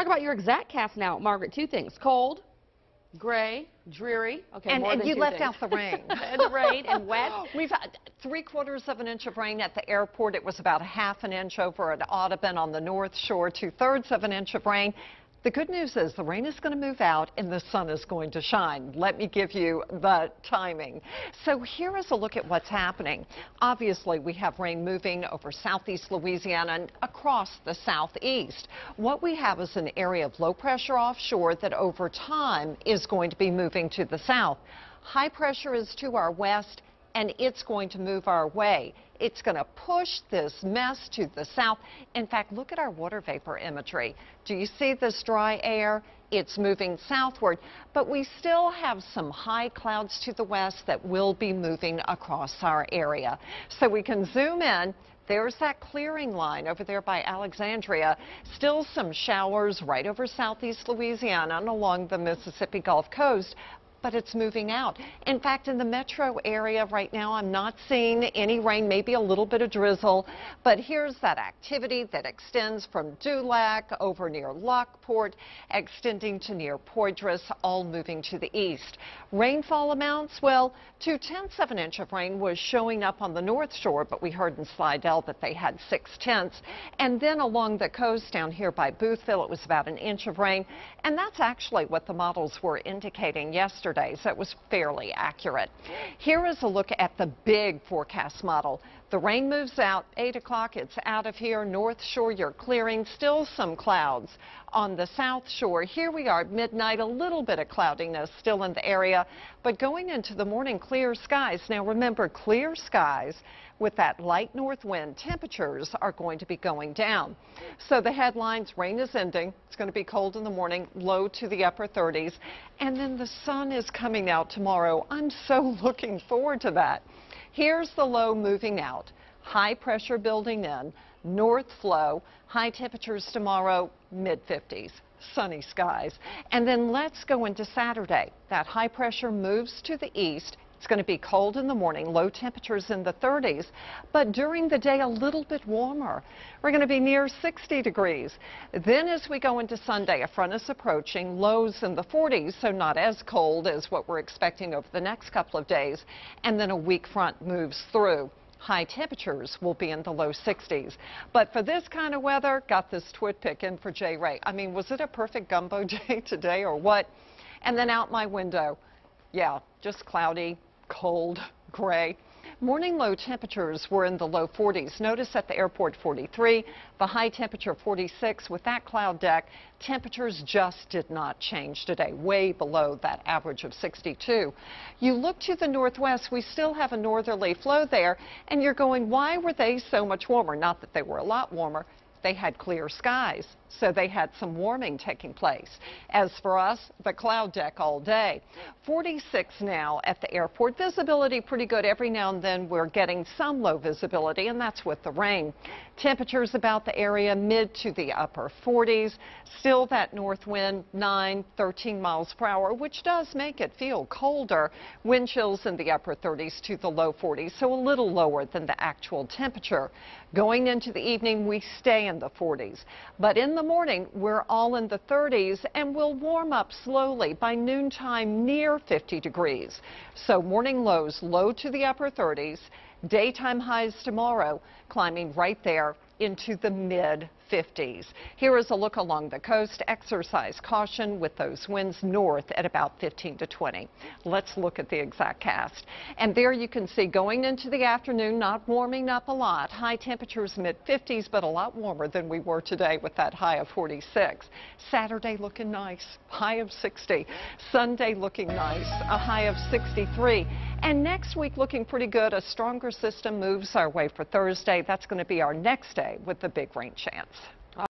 talk about your Exactcast now, Margaret. Two things: cold, gray, dreary. Okay, and, more and than you two left things. Out the rain. The rain and wet. We've had 3/4 of an inch of rain at the airport. It was about 1/2 an inch over at Audubon on the North Shore. 2/3 of an inch of rain. The good news is the rain is going to move out and the sun is going to shine. Let me give you the timing. So here is a look at what's happening. Obviously, we have rain moving over southeast Louisiana and across the southeast. What we have is an area of low pressure offshore that over time is going to be moving to the south. High pressure is to our west, and it's going to move our way. It's going to push this mess to the south. In fact, look at our water vapor imagery. Do you see this dry air? It's moving southward, but we still have some high clouds to the west that will be moving across our area. So we can zoom in. There's that clearing line over there by Alexandria. Still some showers right over southeast Louisiana and along the Mississippi Gulf Coast, but it's moving out. In fact, in the metro area right now, I'm not seeing any rain, maybe a little bit of drizzle, but here's that activity that extends from Dulac over near Lockport, extending to near Poydras, all moving to the east. Rainfall amounts, well, 2/10 of an inch of rain was showing up on the North Shore, but we heard in Slidell that they had 6/10. And then along the coast down here by Boothville, it was about 1 inch of rain, and that's actually what the models were indicating yesterday. So it was fairly accurate. Here is a look at the big forecast model. The rain moves out 8 o'clock. It's out of here. North Shore, you're clearing. Still some clouds on the South Shore. Here we are at midnight. A little bit of cloudiness still in the area, but going into the morning, clear skies. Now remember, clear skies with that light north wind, temperatures are going to be going down. So the headlines: rain is ending. It's going to be cold in the morning, low to the upper 30s, and then the sun is coming out tomorrow. I'm so looking forward to that. Here's the low moving out, high pressure building in, north flow, high temperatures tomorrow, mid-50s, sunny skies. And then let's go into Saturday. That high pressure moves to the east. It's going to be cold in the morning, low temperatures in the 30s, but during the day a little bit warmer. We're going to be near 60 degrees. Then as we go into Sunday, a front is approaching, lows in the 40s, so not as cold as what we're expecting over the next couple of days. And then a weak front moves through. High temperatures will be in the low 60s. But for this kind of weather, got this twit pick in for Jay Ray. I mean, was it a perfect gumbo day today or what? And then out my window, yeah, just cloudy, cold, gray. Morning low temperatures were in the low 40s. Notice at the airport 43, the high temperature 46. With that cloud deck, temperatures just did not change today, way below that average of 62. You look to the northwest, we still have a northerly flow there, and you're going, why were they so much warmer? Not that they were a lot warmer. They had clear skies, so they had some warming taking place. As for us, the cloud deck all day. 46 now at the airport. Visibility pretty good. Every now and then we're getting some low visibility, and that's with the rain. Temperatures about the area, mid to the upper 40s. Still that north wind, 9, 13 miles per hour, which does make it feel colder. Wind chills in the upper 30s to the low 40s, so a little lower than the actual temperature. Going into the evening, we stay in the 40s, but in the morning we're all in the 30s and we'll warm up slowly by noontime near 50 degrees. So morning lows low to the upper 30s, daytime highs tomorrow climbing right there into the mid 50s. Here is a look along the coast. Exercise caution with those winds north at about 15 to 20. Let's look at the Exactcast. And there you can see going into the afternoon, not warming up a lot. High temperatures mid 50s, but a lot warmer than we were today with that high of 46. Saturday looking nice, high of 60. Sunday looking nice, a high of 63. And next week looking pretty good. A stronger system moves our way for Thursday. That's going to be our next day with the big rain chance.